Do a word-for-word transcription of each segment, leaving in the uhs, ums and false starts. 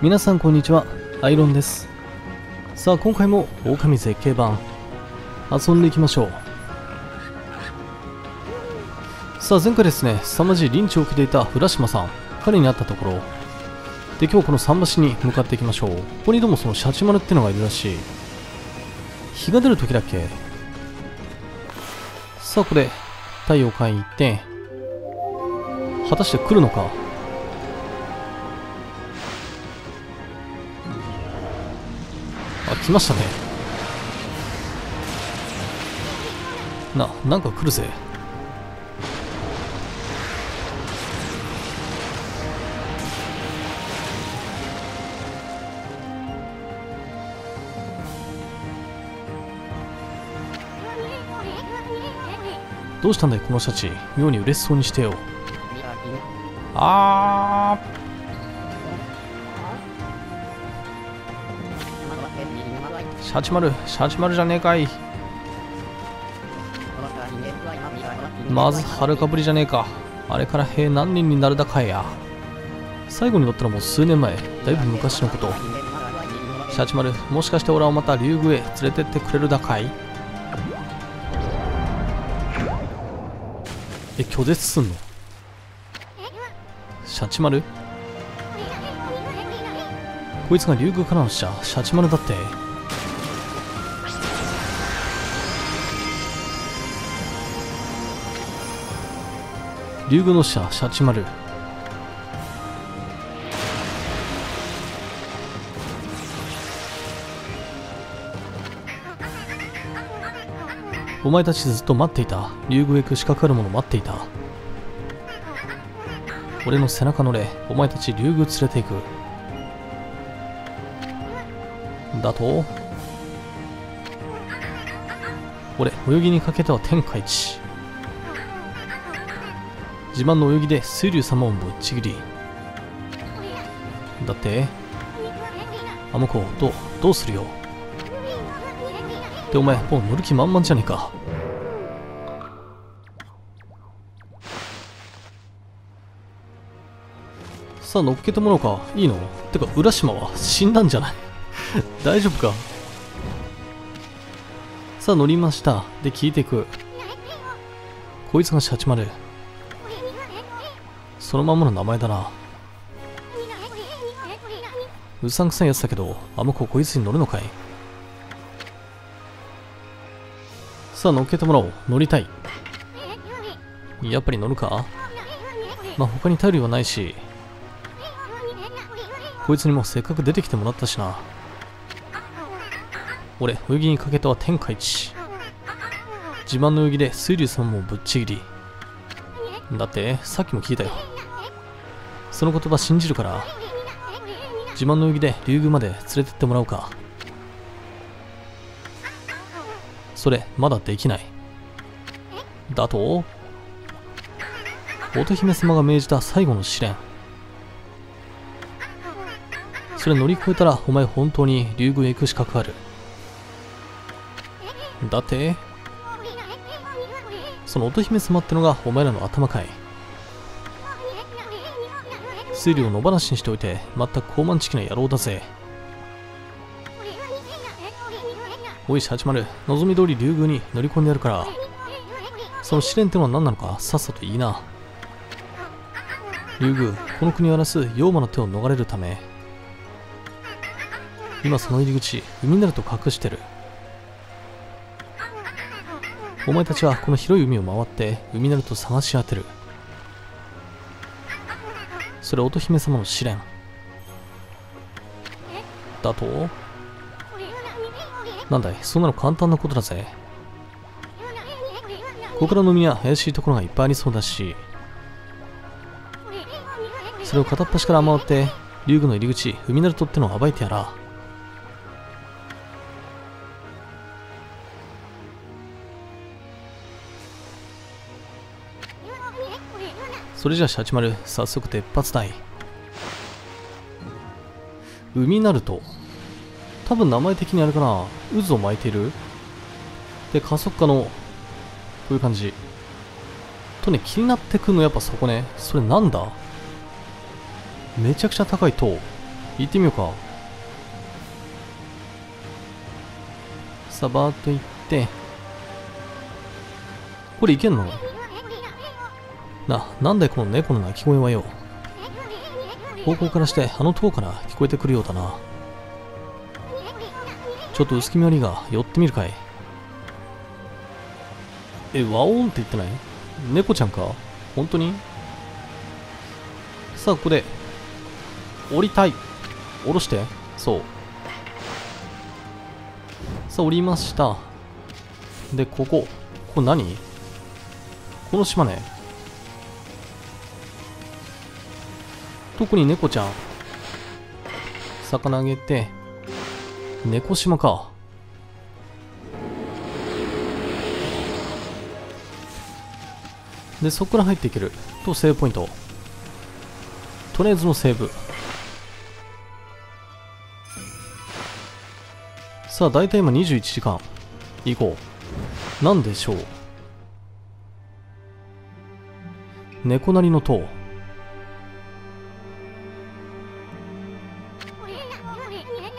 皆さんこんにちは、アイロンです。さあ今回も狼絶景版遊んでいきましょう。さあ前回ですね、凄まじいリンチを受けていた浦島さん、彼に会ったところで、今日この桟橋に向かっていきましょう。ここにどうもそのシャチマルってのがいるらしい。日が出る時だっけ。さあこれ太陽界に行って、果たして来るのか。あ、来ましたね。な、なんか来るぜ。どうしたんだいこのシャチ、妙に嬉しそうにしてよ。あー、シャチマル、シャチマルじゃねえかい。まずはるかぶりじゃねえか。あれから兵何人になるだかいや。最後に乗ったのも数年前、だいぶ昔のこと。シャチマル、もしかして俺はまた竜宮へ連れてってくれるだかい。え、拒絶すんのシャチマル。こいつが竜宮からの使者、シャチマルだって。竜宮の使者、シャチマル。お前たちずっと待っていた。竜宮へ行く資格あるもの待っていた。俺の背中乗れ、お前たち竜宮連れて行く。だと俺、泳ぎにかけては天下一。自慢の泳ぎで水流様をぶっちぎり。だってあの子、どうどうするよ。でお前もう乗る気満々じゃねえか。さあ乗っけてもらおうか。いいのてか浦島は死んだんじゃない大丈夫か。さあ乗りました。で聞いていく。こいつがシャチマル、そのままの名前だな。うさんくさいやつだけど、あの子こいつに乗るのかい。さあ乗っけてもらおう。乗りたい。やっぱり乗るか。まあ他に頼りはないし、こいつにもせっかく出てきてもらったしな。俺泳ぎにかけたは天下一。自慢の泳ぎで水流さんもぶっちぎり。だってさっきも聞いたよ、その言葉信じるから自慢の泳ぎで竜宮まで連れてってもらおうか。それまだできない。だと乙姫様が命じた最後の試練、それ乗り越えたらお前本当に竜宮へ行く資格ある。だってその乙姫様ってのがお前らの頭かい。推理を野放しにしておいて、全く高慢ちきな野郎だぜ。おいシャチマル、望み通り竜宮に乗り込んでやるから、その試練ってのは何なのかさっさと言いな。竜宮、この国を荒らす妖魔の手を逃れるため、今その入り口海になると隠してる。お前たちはこの広い海を回って海になると探し当てる。それ乙姫様の試練だと。なんだい、そんなの簡単なことだぜ。ここからの海は怪しいところがいっぱいありそうだし、それを片っ端から回って竜宮の入り口海なるとってのを暴いてやら。それじゃシャチマル、早速出発だい。海なると、多分名前的にあれかな、渦を巻いている。で加速化のこういう感じとね、気になってくるのやっぱそこね。それなんだ、めちゃくちゃ高い塔。行ってみようか。さばーっと行って。これいけんのな、なんでこの猫の鳴き声はよ。方向からしてあの塔から聞こえてくるようだな。ちょっと薄気味悪いが、寄ってみるかい。え、ワオーンって言ってない？猫ちゃんか？本当に？さあ、ここで、降りたい。降ろして。そう。さあ、降りました。で、ここ。これ何？この島ね。特に猫ちゃん。魚あげて。猫島か。で、そこから入っていける。と、セーブポイント。とりあえずのセーブ。さあ、大体今にじゅういちじかん。行こう。なんでしょう。猫なりの塔。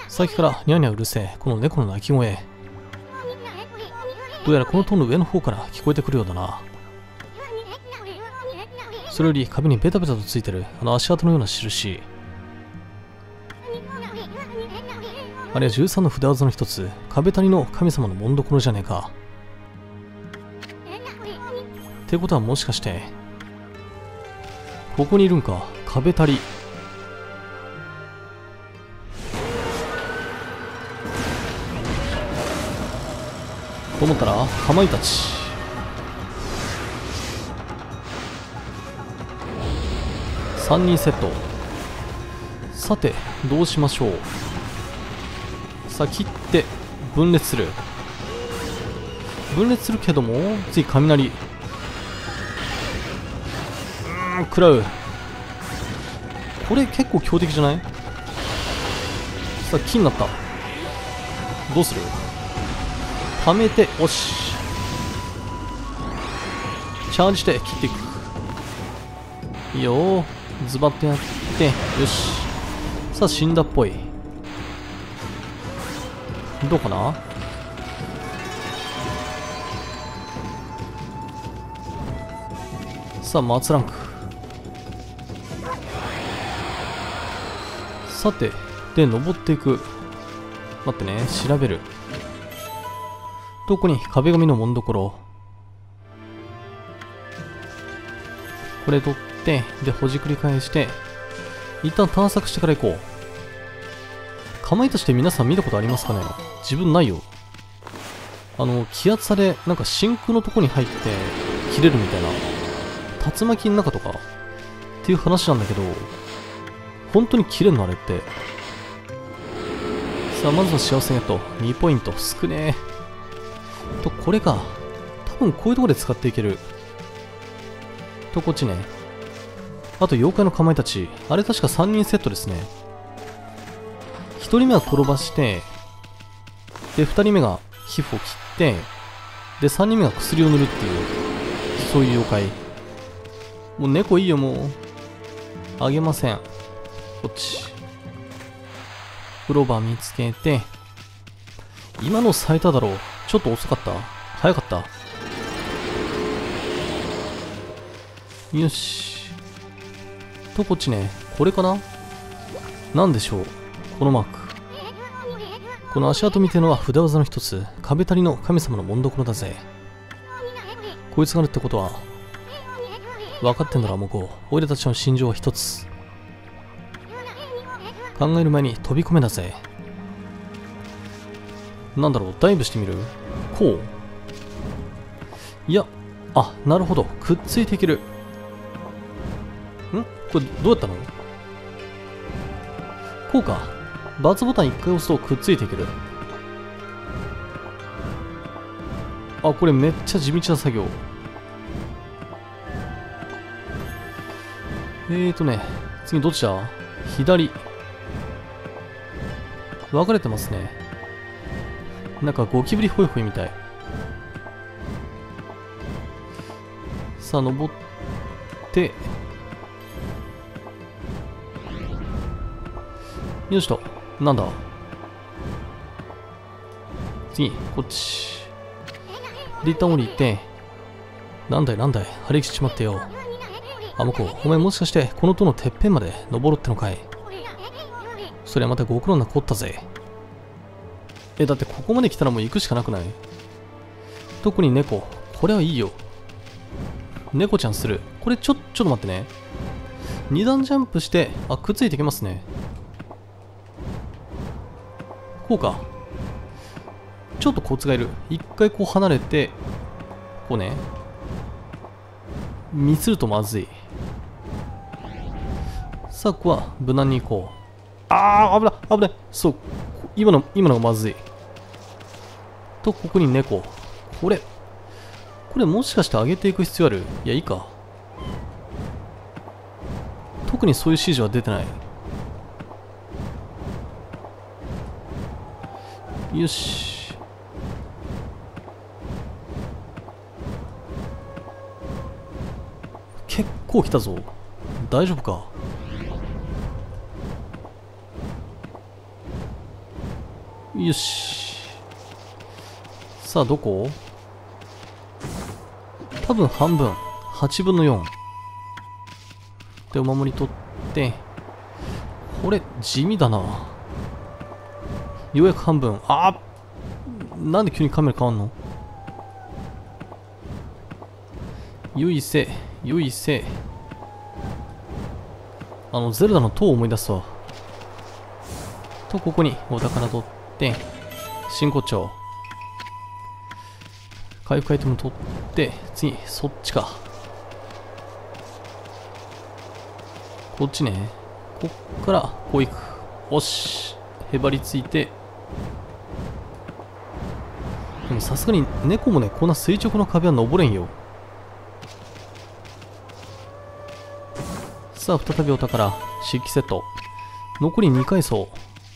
さっきからニャーニャーうるせえ、この猫の鳴き声。どうやらこの塔の上の方から聞こえてくるようだな。それより壁にベタベタとついてるあの足跡のような印、あれはじゅうさんの札技の一つ、壁谷の神様の紋所じゃねえか。ってことはもしかしてここにいるんか、壁谷。と思ったらかまいたち。さんにんセット。さてどうしましょう。さあ切って分裂する。分裂するけども次雷、うーん食らう。これ結構強敵じゃない？さあ木になった。どうする？はめて押しチャージして切っていく。いいよー、ズバッとやってよし。さあ死んだっぽい。どうかな。さあ松ランク。さてで登っていく。待ってね、調べる。どこに壁紙の紋所、これ取ってで、ほじくり返して、一旦探索してから行こう。かまいたちって皆さん見たことありますかね？自分ないよ。あの、気圧差で、なんか真空のとこに入って、切れるみたいな。竜巻の中とか、っていう話なんだけど、本当に切れるのあれって。さあ、まずは幸せネット。にポイント。少ねえ。と、これか。多分こういうとこで使っていける。と、こっちね。あと妖怪のかまいたち、あれ確かさんにんセットですね。ひとりめは転ばして、で、ふたりめが皮膚を切って、で、さんにんめが薬を塗るっていう、そういう妖怪。もう猫いいよ、もう。あげません。こっち。クローバー見つけて、今の咲いただろう。ちょっと遅かった？早かった？よし。とこっちね、これかな。なんでしょうこのマーク。この足跡見てのは札技の一つ、壁谷の神様の紋所だぜ。こいつがあるってことは分かってんだろ向こう。俺たちの心情は一つ。考える前に飛び込めだぜ。なんだろう、ダイブしてみる。こう、いや、あ、なるほど、くっついていける。これどうやったの？こうか。バツボタンいっかい押すとくっついていける。あ、これめっちゃ地道な作業。えーとね、次どっちだ？左。分かれてますね。なんかゴキブリホイホイみたい。さあ、登って。よしと、なんだ次、こっち。で、一旦降りて、なんだいなんだい、張り切っちまってよ。あもこ、お前もしかして、この塔のてっぺんまで登ろうってのかい。そりゃまたご苦労なこったぜ。え、だってここまで来たらもう行くしかなくない？特に猫。これはいいよ。猫ちゃんする。これちょ、ちょっと待ってね。に段ジャンプして、あ、くっついてきますね。こうか。ちょっとコツがいる。一回こう離れて、こうね。ミスるとまずい。さあ、ここは無難に行こう。あー、危ない、危ない。そう。今の、今のがまずい。と、ここに猫。これ。これもしかして上げていく必要ある？いや、いいか。特にそういう指示は出てない。よし、結構来たぞ。大丈夫か。よし、さあどこ？多分半分、はちぶんのよんでお守り取って、これ地味だな。ようやく半分。あー、なんで急にカメラ変わんの。よいせよいせ。あのゼルダの塔を思い出すわ。と、ここにお宝取って、真骨頂回復アイテム取って、次そっちか。こっちね。こっからこう行く。おし、へばりついて。でもさすがに猫もね、こんな垂直の壁は登れんよ。さあ再びお宝、漆器セット。残りにかいそ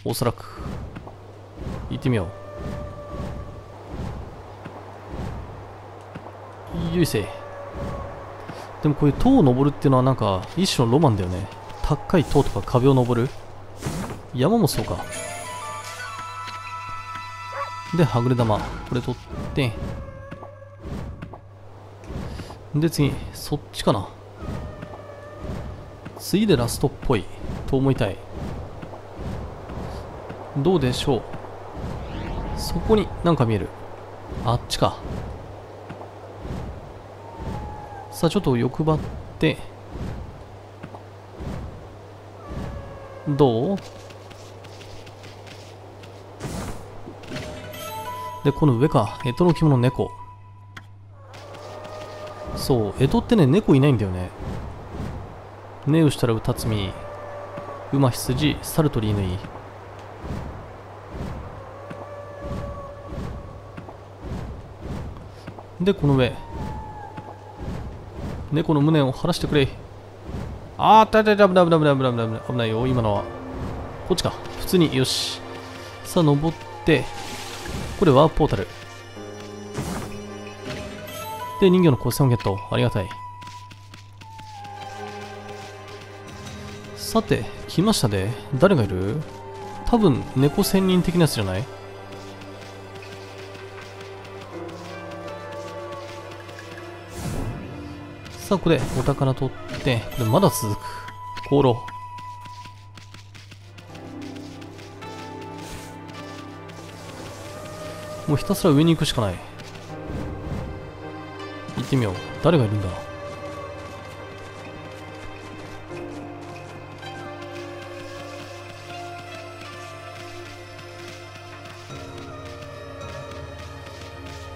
う、おそらく。行ってみよう。よいせ。でもこういう塔を登るっていうのはなんか一種のロマンだよね。高い塔とか壁を登る。山もそうか。で、はぐれ玉。これ取って。で、次、そっちかな。次でラストっぽい。と思いたい。どうでしょう。そこになんか見える。あっちか。さあちょっと欲張って、どうで、この上か。干支の着物、猫。そう、干支ってね、猫いないんだよね。ねうしたらうたつみ、馬羊、猿とり犬い。でこの上、猫の無念を晴らしてくれ。ああ、だだだだだだだだだだ危ないよ、今のは。こっちか。普通に、よし。さあ、登って。これはポータル。で、人魚の骨折をゲット。ありがたい。さて、来ましたで。誰がいる？多分、猫仙人的なやつじゃない？さあこれお宝取って、これまだ続く。香炉。もうひたすら上に行くしかない。行ってみよう。誰がいるんだ。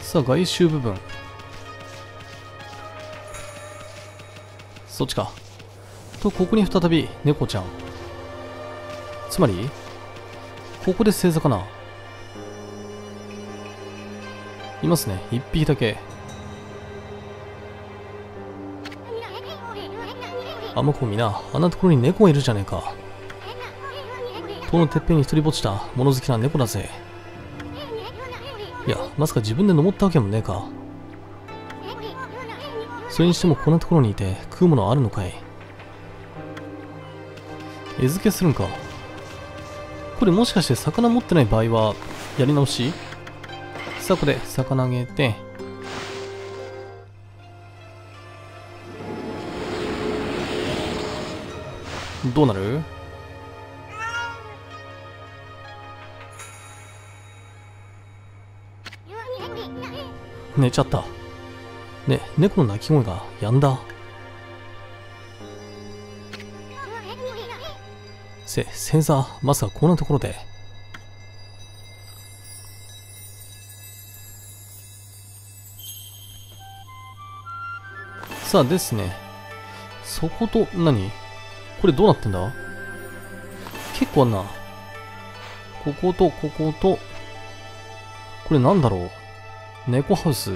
さあ外周部分、そっちか。と、ここに再び猫ちゃん。つまりここで正座かな。いますね、いっぴきだけ。あまこみな、あんなところに猫がいるじゃねえか。塔のてっぺんに一人ぼっちだ物好きな猫だぜ。いや、まさか自分で登ったわけもねえか。それにしてもこんなところにいて食うものあるのかい。餌付けするんか。これもしかして魚持ってない場合はやり直し。さあこれ魚あげて、どうなる？寝ちゃったね。猫の鳴き声がやんだ。せ星座、まさかこんなところで。さあですね、そこと何これどうなってんだ。結構あんな、こことここと、これなんだろう。猫ハウス、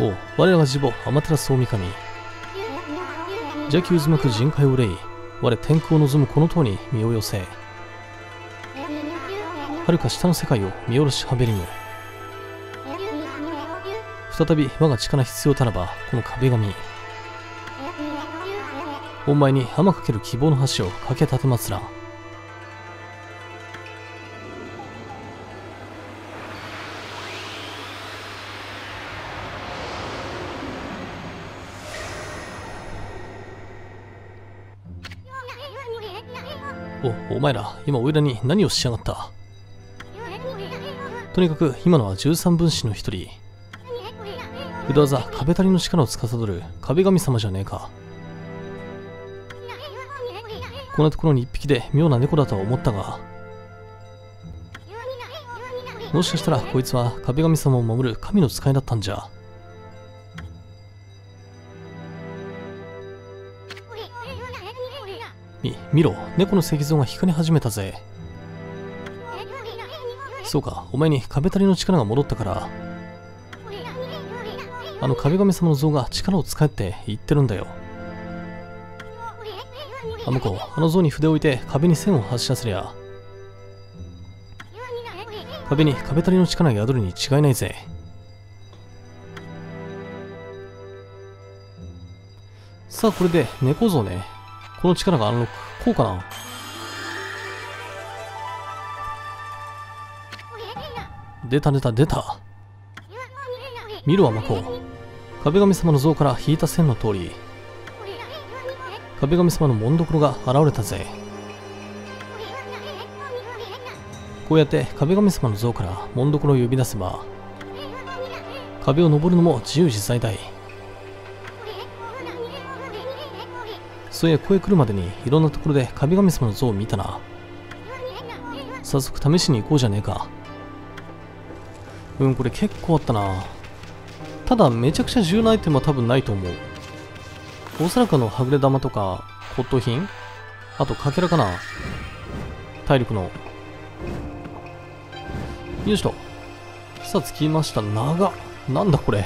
おう、我らが地母アマテラス大神、邪気渦巻く人海を憂い、我天空を望むこの塔に身を寄せ、遥か下の世界を見下ろしはべりぬ。再び我が力必要たらばこの壁紙、お前に浜かける希望の橋を架け立てますら。お、お前ら、今おいらに何をしやがった。とにかく、今のは十三分子の一人。裏技、壁足りの力を司る壁神様じゃねえか。こんなところに一匹で妙な猫だとは思ったが、もしかしたらこいつは壁神様を守る神の使いだったんじゃ。み、見ろ、猫の石像が光り始めたぜ。そうか、お前に壁足りの力が戻ったから、あの壁神様の像が力を使えって言ってるんだよ。あの子、あの像に筆を置いて壁に線を発射すりゃ、壁に壁足りの力が宿るに違いないぜ。さあ、これで猫像ね。この力があの、こうかな。出た出た出た。見ろ、アマコ。壁神様の像から引いた線の通り、壁神様のもんどころが現れたぜ。こうやって壁神様の像からもんどころを呼び出せば、壁を登るのも自由自在だい。そういや、声来るまでにいろんなところで壁神様の像を見たな。早速試しに行こうじゃねえか。うん、これ結構あったな。ただめちゃくちゃ重要なアイテムは多分ないと思う。おそらくあのはぐれ玉とか骨董品、あとかけらかな、体力の。よいしょ。さあ着きました。長っ、なんだこれ。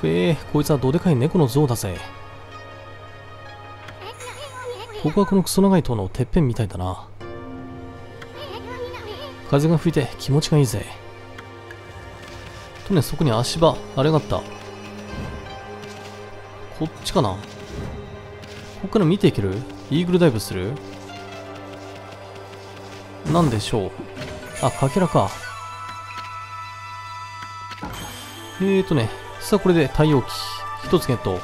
ふえー、こいつはどでかい猫の像だぜ。ここはこのクソ長い塔のてっぺんみたいだな。風が吹いて気持ちがいいぜ。とね、そこに足場、あれがあった。こっちかな。ここから見ていける？イーグルダイブする？なんでしょう。あ、かけらか。えーとね、さあこれで太陽機、一つゲット。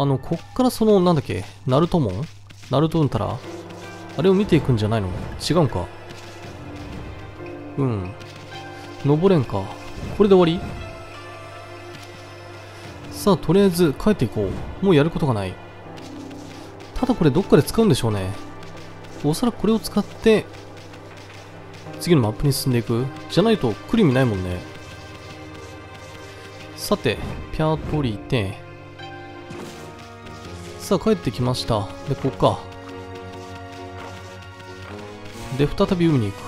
あの、こっからその、なんだっけ、ナルトモン？ナルトウンタラ？あれを見ていくんじゃないの？違うんか。うん。登れんか。これで終わり？さあ、とりあえず帰っていこう。もうやることがない。ただこれどっかで使うんでしょうね。おそらくこれを使って、次のマップに進んでいく。じゃないと来る意味ないもんね。さて、ピャー取りて。さあ、帰ってきました。で、ここか。で、再び海に行く。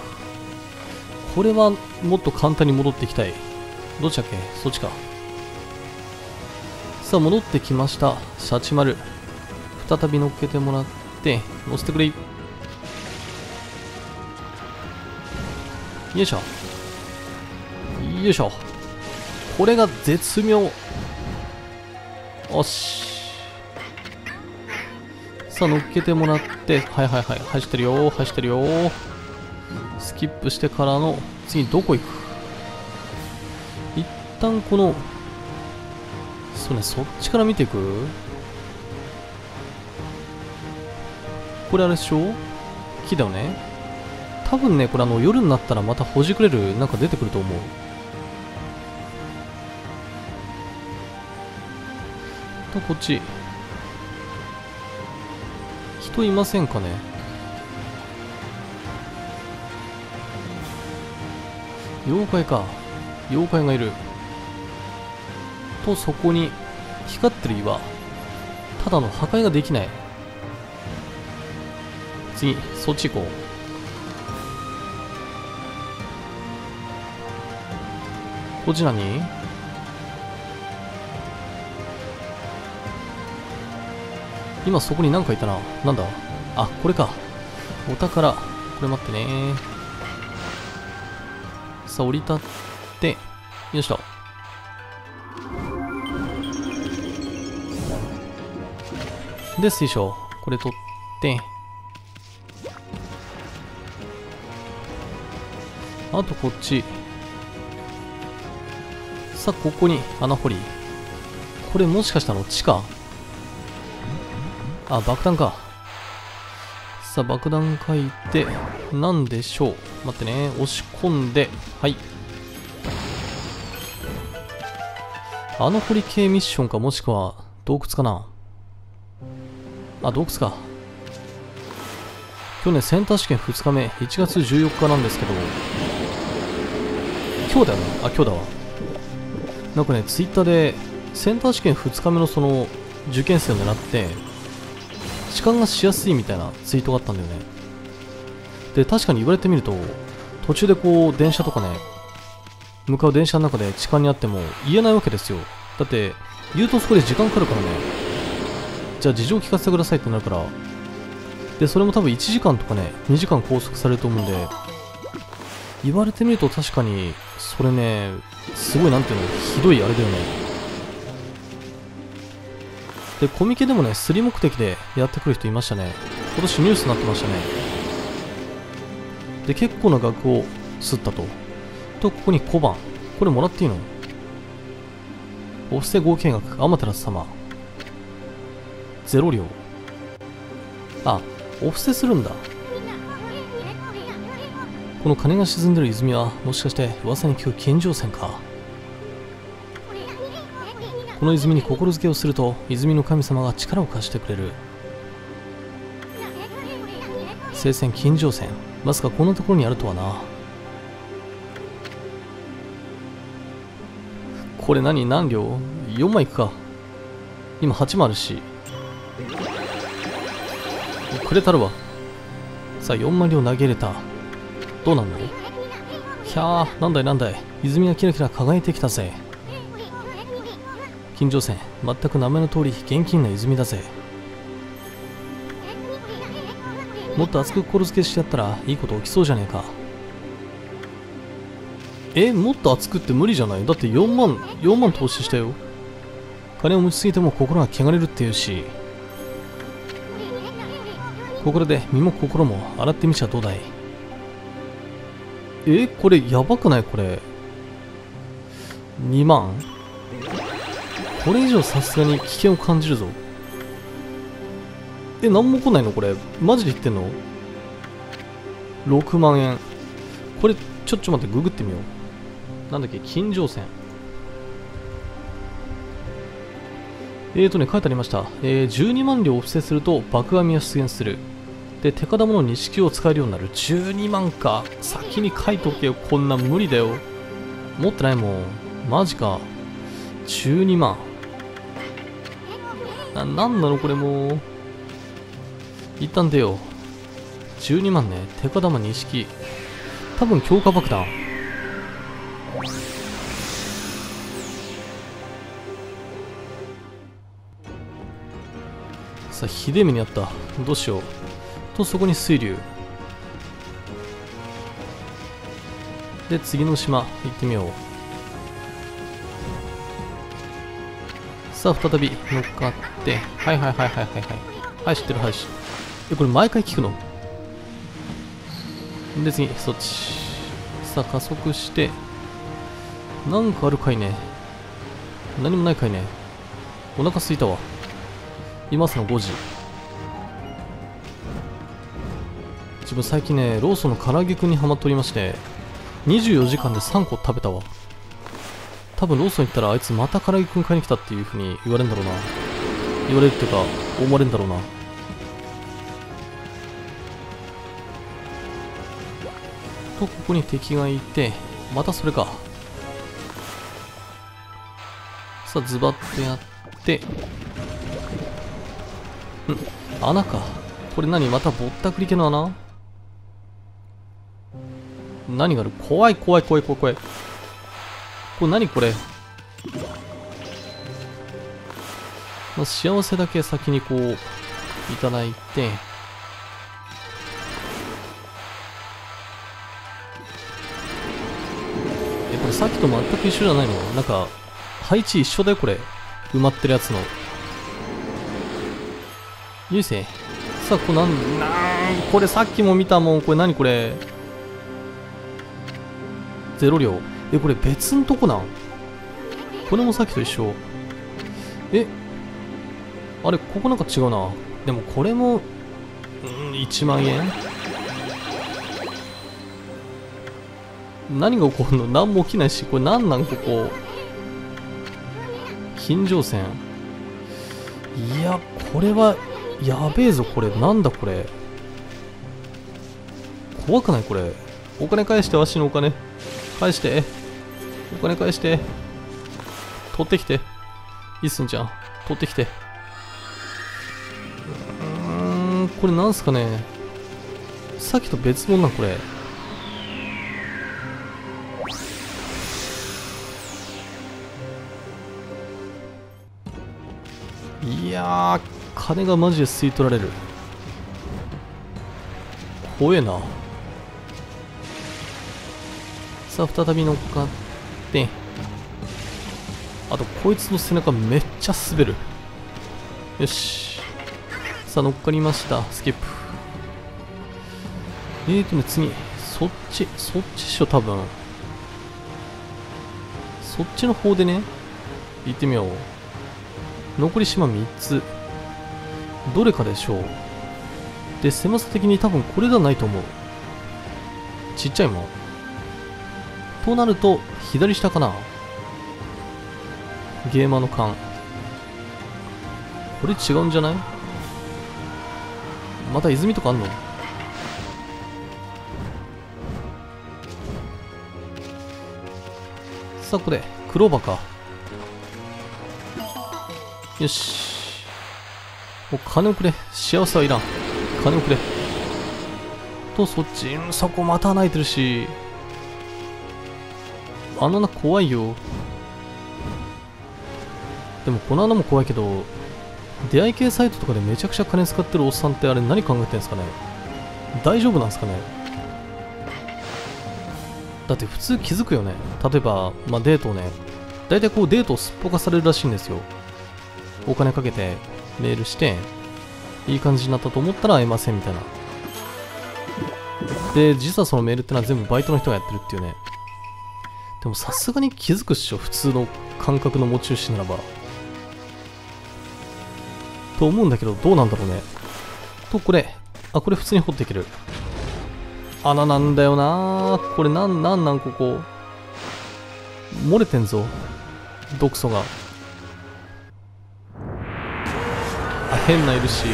これは、もっと簡単に戻ってきたい。どっちだっけ？そっちか。さあ、戻ってきました。シャチマル。再び乗っけてもらって、乗せてくれい。よいしょ。よいしょ。これが絶妙。よし。さあ、乗っけてもらって、はいはいはい。走ってるよー、走ってるよー。スキップしてからの、次どこ行く？一旦この、そうね、そっちから見ていく？これあれでしょ？木だよね。多分ね、これあの夜になったらまたほじくれる、なんか出てくると思う。と、こっち。人いませんかね？妖怪か。妖怪がいる。と、そこに光ってる岩。ただの破壊ができない。次、そっち行こう。こっち何？今そこに何かいたな。なんだ？あ、これか。お宝。これ待ってね。さあ、降り立って。よいしょ。で、水晶。これ取って。あとこっち。さあ、ここに穴掘り。これもしかしたら地下？あ、爆弾か。さあ、爆弾書いて、なんでしょう。待ってね。押し込んで、はい。あの掘り系ミッションか、もしくは洞窟かな。あ、洞窟か。今日ね、センター試験ふつかめ、いちがつじゅうよっかなんですけど、今日だよね。あ、今日だわ。なんかね、ツイッターで、センター試験ふつかめのその、受験生を狙って、痴漢がしやすいみたいなツイートがあったんだよね。で、確かに言われてみると、途中でこう、電車とかね、向かう電車の中で痴漢にあっても言えないわけですよ。だって、言うとそこで時間かかるからね。じゃあ事情を聞かせてくださいってなるから。で、それも多分いちじかんとかね、にじかん拘束されると思うんで、言われてみると確かに、それね、すごいなんていうの、ひどいあれだよね。で、コミケでもね、釣り目的でやってくる人いましたね。今年ニュースになってましたね。で、結構な額を釣ったと。と、ここに小判。これもらっていいの？お布施合計額、アマテラス様。ゼロ両。あ、お布施するんだ。この鐘が沈んでる泉は、もしかして噂に聞く金城泉か。この泉に心づけをすると、泉の神様が力を貸してくれる。聖戦金城戦、まさかこんなところにあるとはな。これ何、何両？ よん 枚いくか。今はちもあるし、くれたるわ。さあ、よんまい両投げれた。どうなんの？ひゃー、なんだいなんだい、泉がキラキラ輝いてきたぜ。金城泉、全く名前の通り現金な泉だぜ。もっと熱く心付けしてやったらいいこと起きそうじゃねえか。え、もっと熱くって無理じゃない？だってよんまん、よんまん投資したよ。金を持ちすぎても心が汚れるっていうし、ここで身も心も洗ってみちゃどうだい。え、これやばくない？これにまん、これ以上さすがに危険を感じるぞ。え、なんも来ないの？これマジで言ってんの？ろくまんえん。これちょっと待って、ググってみよう。なんだっけ、金城泉。えーとね、書いてありました。えー、じゅうにまん両を布施すると爆網が出現する。で、手形物の錦を使えるようになる。じゅうにまんか。先に書いとけよ。こんな無理だよ。持ってないもん。マジか。じゅうにまん。な、なんなのこれもう。一旦出よう。じゅうにまんね。手下玉錦。多分強化爆弾。さあ、ひでえ目にあった。どうしよう。と、そこに水流。で、次の島、行ってみよう。さあ、再び乗っかって。はいはいはいはいはいはい。はい、知ってる、はい、知ってる。え、これ毎回聞くの？で、次、そっち。さあ、加速して。なんかあるかいね。何もないかいね。お腹すいたわ。今朝のごじ。自分最近ね、ローソンの唐揚げくんにハマっておりまして。にじゅうよじかんでさんこ食べたわ。多分ローソン行ったらあいつまた唐揚げくん買いに来たっていう風に言われるんだろうな。言われるっていうか思われるんだろうな。と、ここに敵がいて、またそれか。さあ、ズバッとやって、ん、穴かこれ。何、またぼったくり系の穴。何がある？怖い怖い怖い怖い怖い。これ何これ？まあ、幸せだけ先にこういただいて、え、これさっきと全く一緒じゃないの？なんか配置一緒だよこれ、埋まってるやつの。よいせ。さあ、これなんなんこれ、さっきも見たもん。これ何これ？ゼロ量。え、これ別んとこなん？これもさっきと一緒。え、あれ、ここなんか違うな。でもこれも、んー、いちまんえん？何が起こるの？何も起きないし。これなんなんここ。金城線。いや、これは、やべえぞこれ。なんだこれ。怖くないこれ。お金返して、わしのお金。返して。お金返して。取ってきて。いっすんちゃん。取ってきて。うーん、これなんすかね。さっきと別物なんこれ。いやー、金がマジで吸い取られる。怖えな。さあ、再び乗っかって。あとこいつの背中めっちゃ滑る。よし。さあ、乗っかりました。スキップ。えーとね、次そっち、そっちっしょ多分。そっちの方でね、行ってみよう。残り島みっつ、どれかでしょう。で、狭さ的に多分これではないと思う。ちっちゃいもんとなると、左下かな。ゲーマーの勘。これ違うんじゃない？また泉とかあんの？さあ、これクローバーか。よし。もう金をくれ。幸せはいらん。金をくれ。と、そっち。そこまた穴開いてるし。あの穴怖いよ。でもこの穴も怖いけど、出会い系サイトとかでめちゃくちゃ金使ってるおっさんって、あれ何考えてんすかね。大丈夫なんすかね。だって普通気づくよね。例えば、まあ、デートをね、大体こうデートをすっぽかされるらしいんですよ。お金かけてメールして、いい感じになったと思ったら会えませんみたいな。で、実はそのメールってのは全部バイトの人がやってるっていうね。でもさすがに気づくっしょ、普通の感覚の持ち主ならば。と思うんだけど、どうなんだろうね。と、これ。あ、これ普通に掘っていける。穴なんだよなー。これなんなんなんここ。漏れてんぞ。毒素が。あ、変ないるし。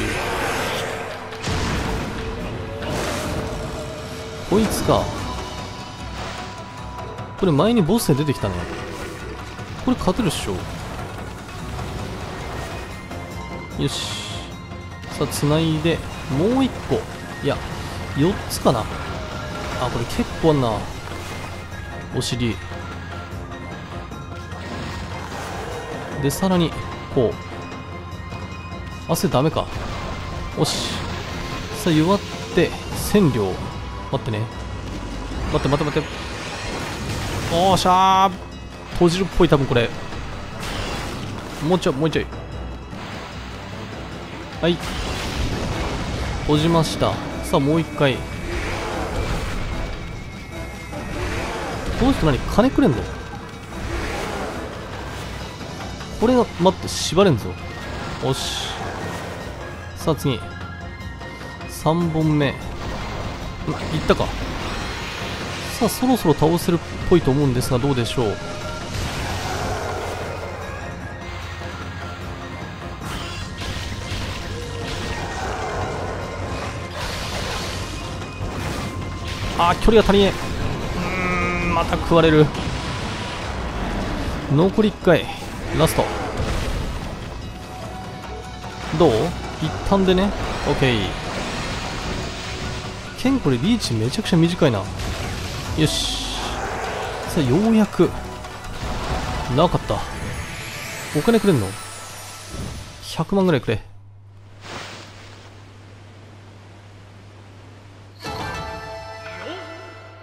こいつか。これ前にボスで出てきたね。これ勝てるっしょ。よし。さあ、繋いで、もう一個。いや、四つかな。あ、これ結構あんな。お尻。で、さらに、こう。汗ダメか。よし。さあ、弱って、千両。待ってね。待って待って待って。おーしゃー。閉じるっぽい、多分これ。もうちょい、もうちょい。はい。閉じました。さあ、もう一回。この人何金くれんの？これが、待って、縛れんぞ。よし。さあ、次。さんぼんめ。いったか。さあ、そろそろ倒せるっぽいと思うんですが、どうでしょう。あー、距離が足りねえ。うーん、また食われる。残りいっかい、ラスト。どう？一旦でね。 OK。 剣これリーチめちゃくちゃ短いな。よし。さあ、ようやく。なかった。お金くれんの？ひゃくまんぐらいくれ。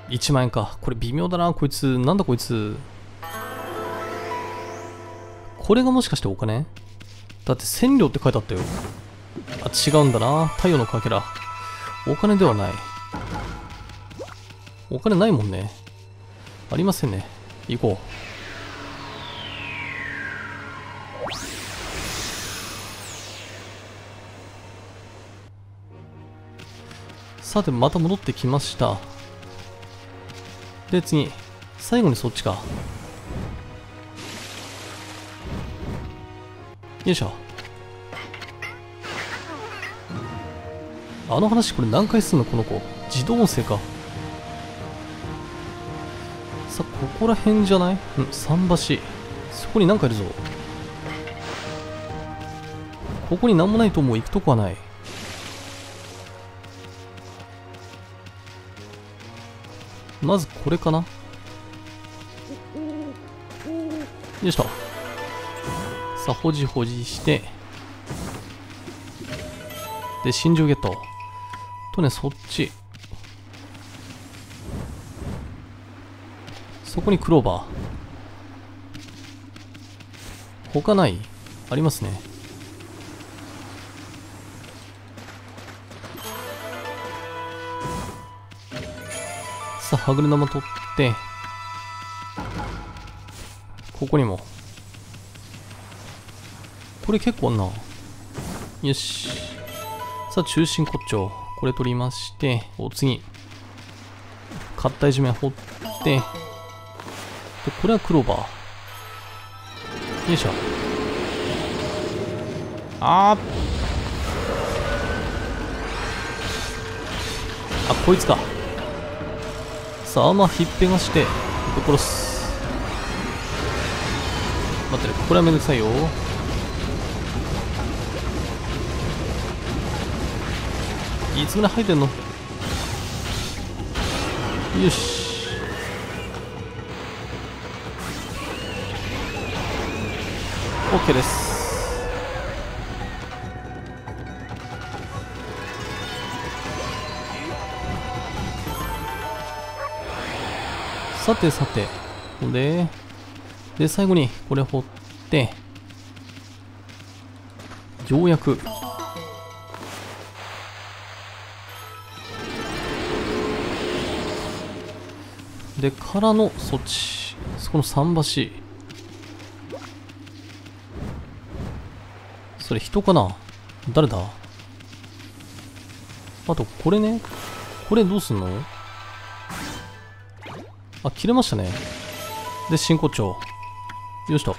いちまんえんか。これ微妙だな。こいつなんだこいつ。これがもしかしてお金だって。千両って書いてあったよ。あ、違うんだな。太陽のかけら。お金ではない。お金ないもんね。ありませんね。行こう。さて、また戻ってきました。で、次、最後にそっちか。よいしょ。あの話これ何回すんのこの子。自動音声か。さあ、ここら辺じゃない？うん、桟橋。そこに何かいるぞ。ここに何もないともう行くとこはない。まずこれかな。よいしょ。さあ、ほじほじしてで心情ゲットとね。そっち、そこにクローバー。他ない？ありますね。さあ、はぐれ玉取って、ここにも。これ結構あんな。よし。さあ、中心骨頂。これ取りまして、お、次。硬い地面掘って、で、これはクローバー。よいしょ。あー。あ、こいつか。さあ、アーマーひっぺがしてぶっ殺す。待ってね、これはめんどくさいよ。いつぐらい入ってんの？よし。OK です。さてさて、ほんで、で、最後にこれ掘って、ようやく、で、からのそっち、そこの桟橋。それ人かな？誰だ？あと、これね。これどうすんの？あ、切れましたね。で、真骨頂。よしと。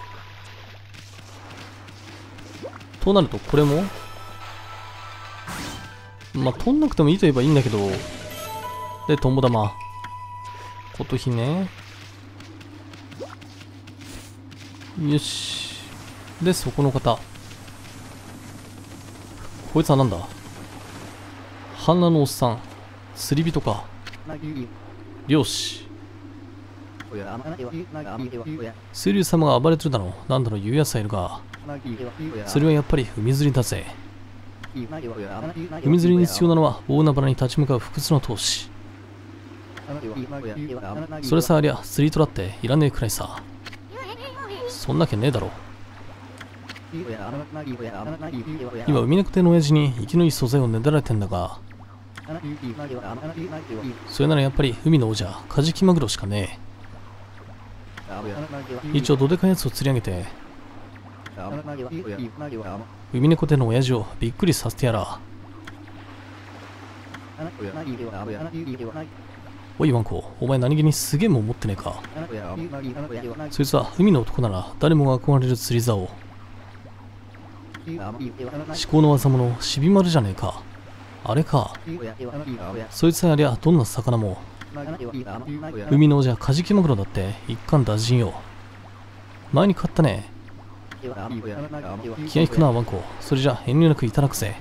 となると、これもまあ、取んなくてもいいと言えばいいんだけど。で、トンボ玉。琴姫ね。よし。で、そこの方。こいつはなんだ。半裸のおっさん、釣り人か。漁師水流様が暴れてるだろう。何だろう、夕野菜いるか。それはやっぱり海釣りだぜ。海釣りに必要なのは大海原に立ち向かう不屈の闘志。それさえありゃ釣りとだっていらねえくらいさ。そんなけねえだろ。今海猫亭の親父に生きのいい素材をねだられてんだが、それならやっぱり海の王者カジキマグロしかねえ。一応どでかいやつを釣り上げて海猫亭の親父をびっくりさせてやら。おいワンコ、お前何気にすげえもん持ってねえか。そいつは海の男なら誰もが憧れる釣り竿、至高の技者シビ丸じゃねえか。あれか、そいつさえありゃどんな魚も海の王者カジキマグロだって一貫打尽よ。前に買ったね。気が引くなワンコ、それじゃ遠慮なくいただくぜ。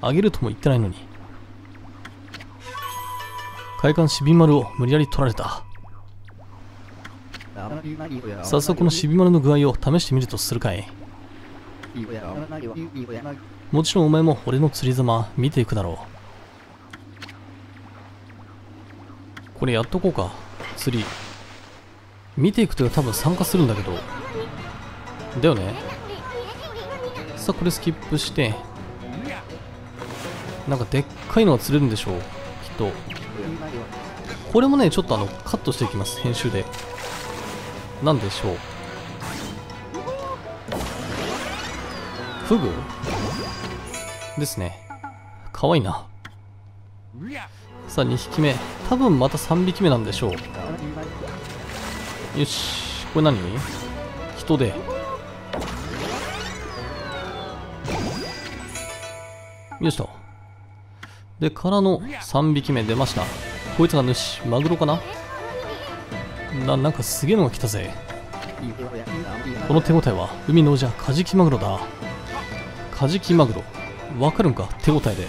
あげるとも言ってないのに。快感シビ丸を無理やり取られた。早速このシビ丸の具合を試してみるとするかい。もちろんお前も俺の釣りざま見ていくだろう。これやっとこうか。釣り見ていくというか多分参加するんだけどだよね。さあこれスキップして、なんかでっかいのが釣れるんでしょうきっと。これもねちょっとあのカットしていきます編集で。なんでしょう、フグですね。かわいいな。さあにひきめ、多分またさんびきめなんでしょう。よし、これ何、人でよしと。でからのさんびきめ出ました。こいつが主、マグロかな。 な, なんかすげえのが来たぜ。この手応えは海の王者カジキマグロだ。カジキマグロわかるんか、手応えで。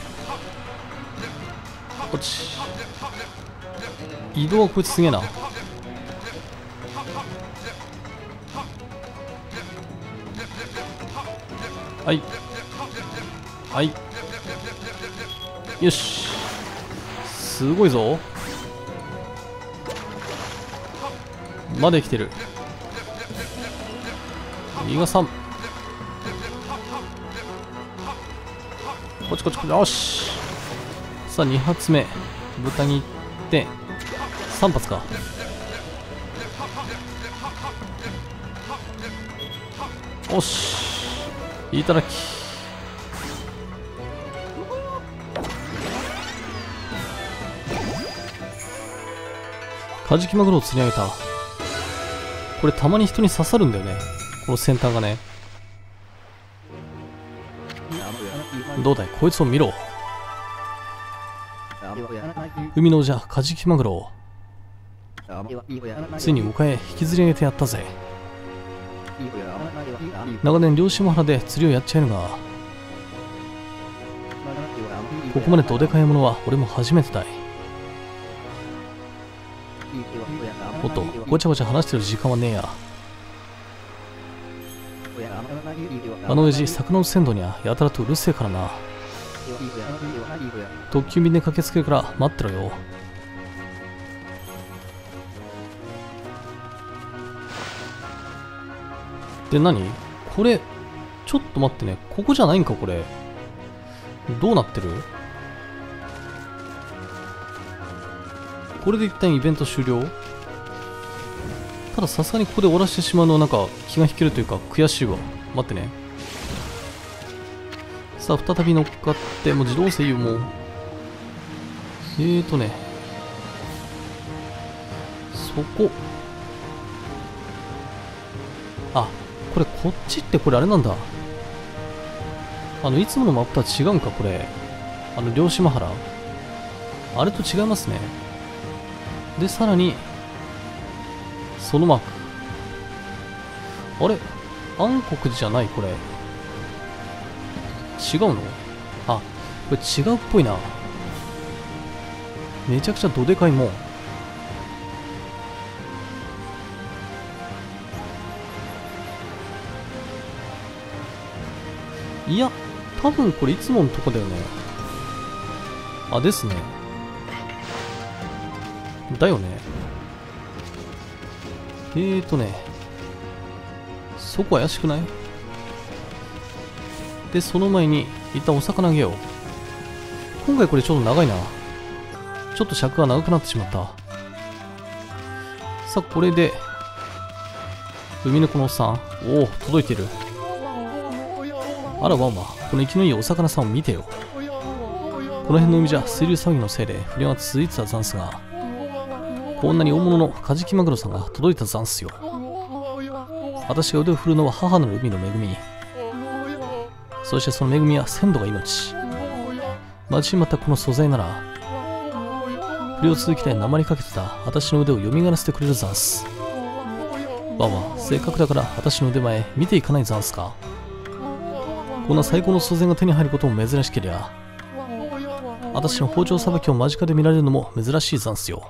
こっち移動はこいつすげえな。はいはいよし、すごいぞ。まだ生きてる。逃がさん、こっちこっちこっち、よし。さあにはつめ豚に行ってさんぱつか。よしいただき。カジキマグロを釣り上げた。これたまに人に刺さるんだよね、この先端がね。どうだいこいつを見ろ。海の王者カジキマグロをついに丘へ引きずり上げてやったぜ。長年漁師も原で釣りをやっちゃえるが、ここまでどでかいものは俺も初めてだい。おっとごちゃごちゃ話してる時間はねえや。あの親父魚の鮮度にはやたらとうるせえからな。特急便で駆けつけるから待ってろよ。で何これ、ちょっと待ってね、ここじゃないんかこれ。どうなってるこれで一旦イベント終了。たださすがにここで終わらせてしまうのはなんか気が引けるというか悔しいわ。待ってね。さあ再び乗っかって、もう自動制御もえーとね、そこ、あこれこっちって、これあれなんだ、あのいつものマップとは違うんかこれ。あの漁師マハラあれと違いますね。でさらにそのマーク、あれ暗黒じゃないこれ違うの。これ違うっぽいな。めちゃくちゃどでかいもん。いや、多分これいつものとこだよね。あ、ですね。だよね。えーとね。そこ怪しくない？で、その前に、一旦お魚あげよう。今回これちょっと長いな。ちょっと尺が長くなってしまった。さあ、これで、海の子のおっさん。おお、届いてる。あらわんわ、この生きのいいお魚さんを見てよ。この辺の海じゃ水流騒ぎのせいで不良が続いてたざんすが、こんなに大物のカジキマグロさんが届いたざんすよ。私が腕を振るのは母の海の恵みに、そしてその恵みは鮮度が命。待ちまたこの素材なら不良続きで訛りかけてた私の腕をよみがらせてくれるざんす。わんわ、せっかくだから私の腕前見ていかないざんすか。こんな最高の素材が手に入ることも珍しけりゃ、私の包丁さばきを間近で見られるのも珍しいざんすよ。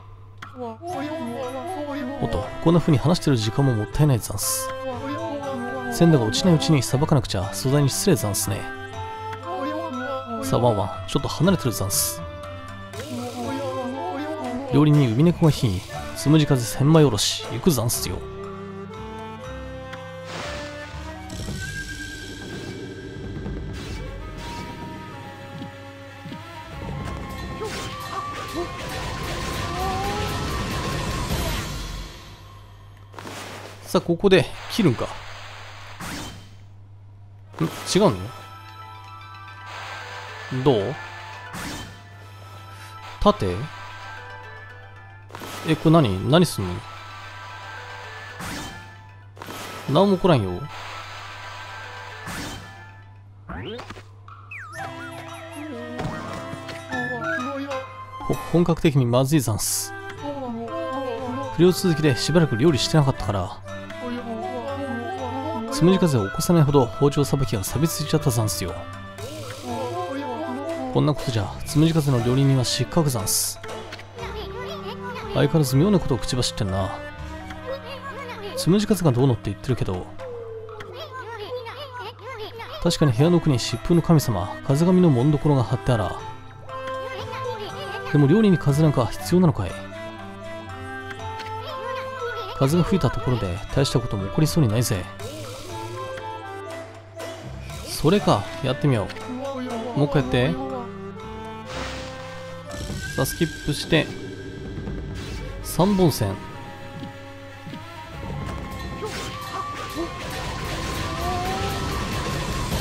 おっと、こんな風に話してる時間ももったいないざんす。鮮度が落ちないうちにさばかなくちゃ素材に失礼ざんすね。さあワンワン、ちょっと離れてるざんす。料理に海猫が火、つむじ風千枚おろし、行くざんすよ。さあ、ここで切るんか。ん？違うの？どう？縦？え、これ何？何すんの？何も来らんよ。ほ、本格的にまずいざんす。不良続きでしばらく料理してなかったから、つむじ風を起こさないほど包丁さばきが錆びついちゃったざんすよ。こんなことじゃつむじ風の料理人は失格ざんす。相変わらず妙なことを口走ってんな。つむじ風がどうのって言ってるけど、確かに部屋の奥に疾風の神様風神のもんどころが張ってあら。でも料理に風なんか必要なのかい。風が吹いたところで大したことも起こりそうにないぜ。それか、やってみよう。もう一回やって。さあスキップしてさんぼん線。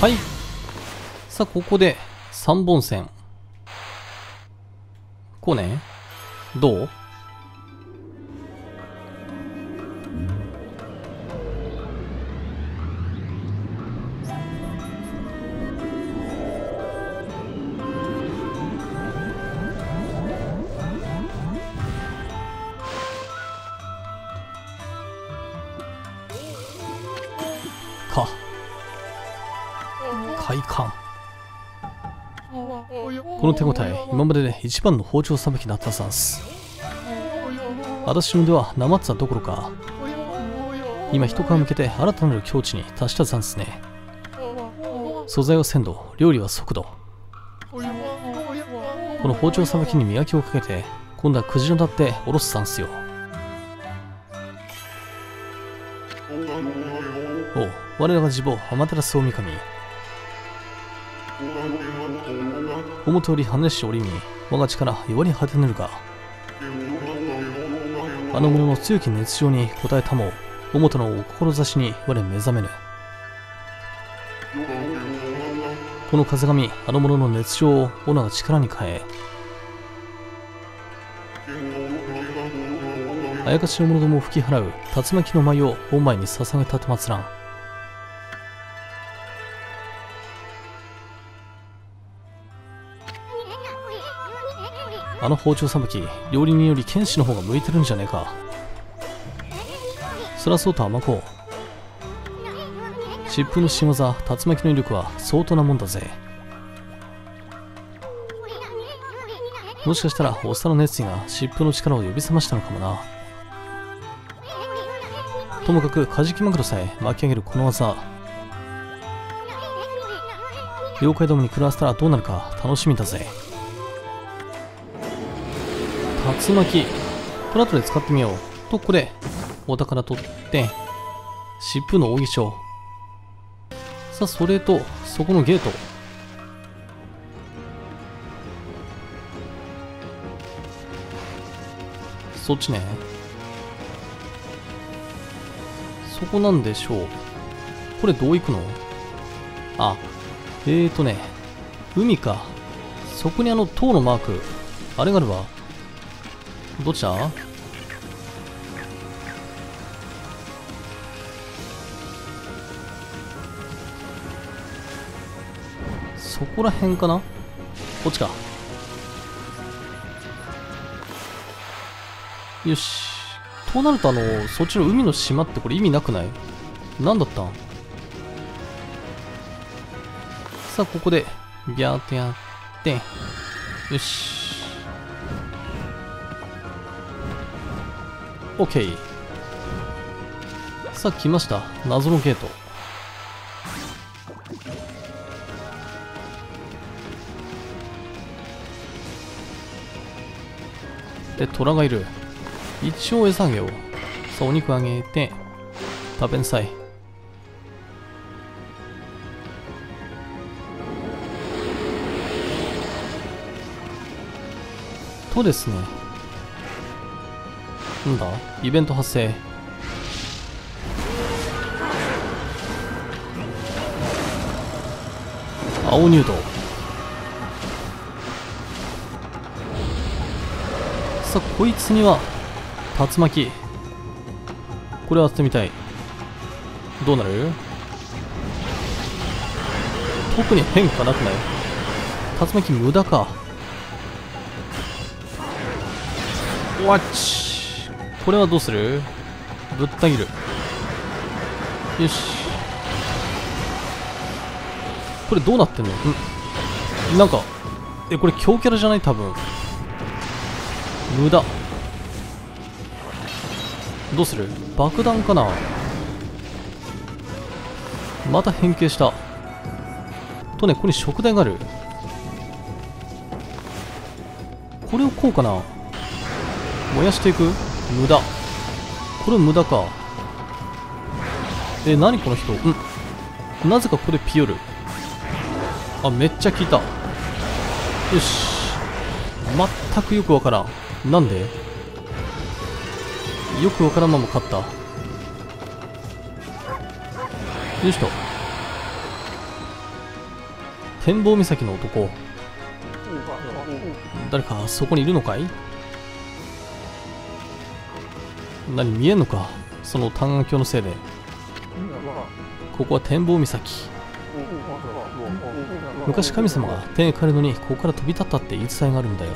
はい、さあここでさんぼん線こうね。どう？か快感。この手応え、今までで一番の包丁さばきだったざんす。私の腕はなまってたどころか、今一皮向けて新たなる境地に達したざんすね。素材は鮮度、料理は速度。この包丁さばきに磨きをかけて、今度はクジラだっておろすざんすよ。おう、我らが地母アマテラス大神、思うとおり羽し折り身、我が力弱り果てぬるが、あの者の強き熱情に応えたもおもとのお志に我目覚めぬ。この風神、あの者の熱情を我が力に変え、あやかしの者どもを吹き払う竜巻の舞を本前に捧げたてまつらん。あの包丁さばき、料理人より剣士の方が向いてるんじゃねえか。そらそうと甘こう。疾風の新技、竜巻の威力は相当なもんだぜ。もしかしたらおっさんの熱意が湿布の力を呼び覚ましたのかもな。ともかくカジキマグロさえ巻き上げるこの技、妖怪どもに食らわせたらどうなるか楽しみだぜ。竜巻この後で使ってみようと、ここでお宝取って湿布の扇状、さあそれとそこのゲート、そっちね、そこなんでしょう。これどう行くの？あ、えーとね、海か。そこにあの塔のマーク、あれがあるわ。どっちだ？そこら辺かな？こっちか。よし。となるとあの、そっちの海の島ってこれ意味なくない？何だったん？さあ、ここで、ビャーってやって、よし。OK。さあ、来ました。謎のゲート。で、虎がいる。一応餌あげよう。さあ、お肉あげて、食べんさい。とですね。なんだ？イベント発生。青入道。さあ、こいつには、竜巻、これを当ててみたい。どうなる？特に変化なくない？竜巻無駄か。わっち、これはどうする？ぶった切る。よし、これどうなってんの？んなんかえこれ強キャラじゃない？多分無駄。どうする？爆弾かな？また変形した。とね、ここに食材がある。これをこうかな？燃やしていく？無駄。これ無駄か。え、何この人？ん？なぜかここでピヨる。あ、めっちゃ効いた。よし。全くよくわからん。なんで？よくわからんまま勝った。よいしょと。展望岬の男、誰かそこにいるのかい？何見えんのか、その単眼鏡のせいで。ここは展望岬。昔神様が天へ帰るのにここから飛び立ったって言い伝えがあるんだよ。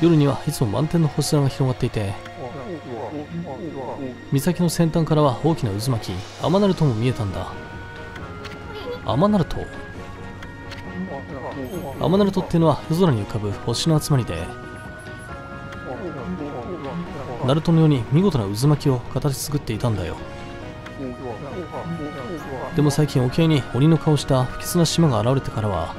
夜にはいつも満天の星空が広がっていて、岬の先端からは大きな渦巻き、甘なる塔も見えたんだ。甘なる塔、甘なる塔っていうのは夜空に浮かぶ星の集まりで、ナルトのように見事な渦巻きを形作っていたんだよ。でも最近沖合に鬼の顔した不吉な島が現れてからは、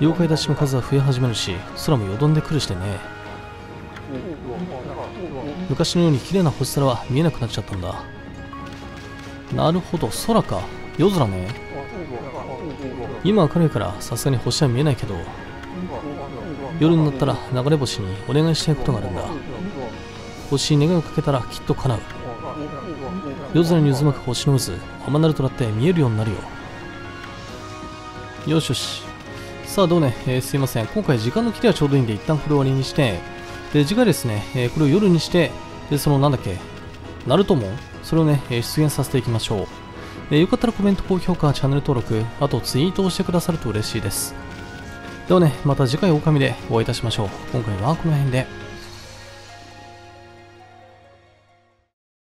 妖怪たちの数は増え始めるし、空もよどんでくるしてね。昔のように綺麗な星空は見えなくなっちゃったんだ。なるほど、空か。夜空ね。今明るいからさすがに星は見えないけど、夜になったら流れ星にお願いしたいことがあるんだ。星に願いをかけたらきっと叶う。夜空に渦巻く星の渦、雨なるとだって見えるようになるよ。よしよし。さあどうね、えー、すいません。今回時間の切れはちょうどいいんで、一旦これ終わりにして、で、次回ですね、えー、これを夜にして、で、そのなんだっけ、ナルトモン、それをね、えー、出現させていきましょう。えー、よかったらコメント、高評価、チャンネル登録、あとツイートをしてくださると嬉しいです。ではね、また次回オオカミでお会いいたしましょう。今回はこの辺で。